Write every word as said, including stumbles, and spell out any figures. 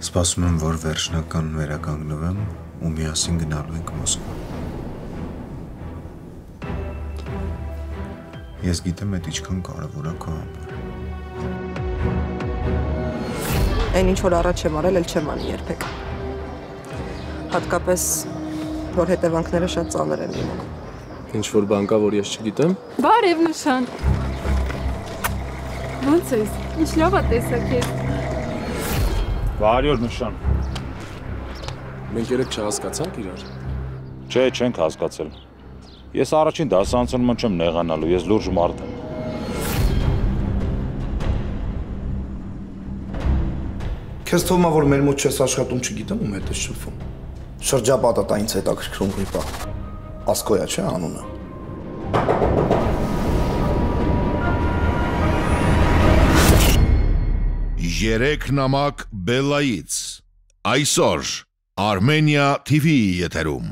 Սպասում եմ, որ վերջնականն վերականգնվեմ ու միասին գնալու ենք Մոսկվա։ Ես գիտեմ, այդ ինչքան կարևոր է քո համար։ Այն ինչ որ առաջ եմ արել, էլ չեմ անի երբեք։ Հատկապես որ հետևանքները շատ ծանր են լինում։ Ինչ որ բան կա, որ ես չգիտեմ։ Բարև նշան։ Ո՞նց ես։ Ինչ լավ է տեսակ ես։ Բարի օր նշան։ Մենք երեք չհասկացանք իրար։ Չէ, չենք հասկացել։ Ես առաջին դասանցում չեմ նեղանալու, ես լուրջ մարդ եմ։ Քեզ թվում է, որ մեր մոտ չես աշխատում, չգիտեմ ում հետ ես շփվում։ Շրջապատատա ինձ հետաքրքրում գիտա։ Ասկոյա չէ անունը։ Երեք նամակ Բելլայից այսօր Armenia T V եթերում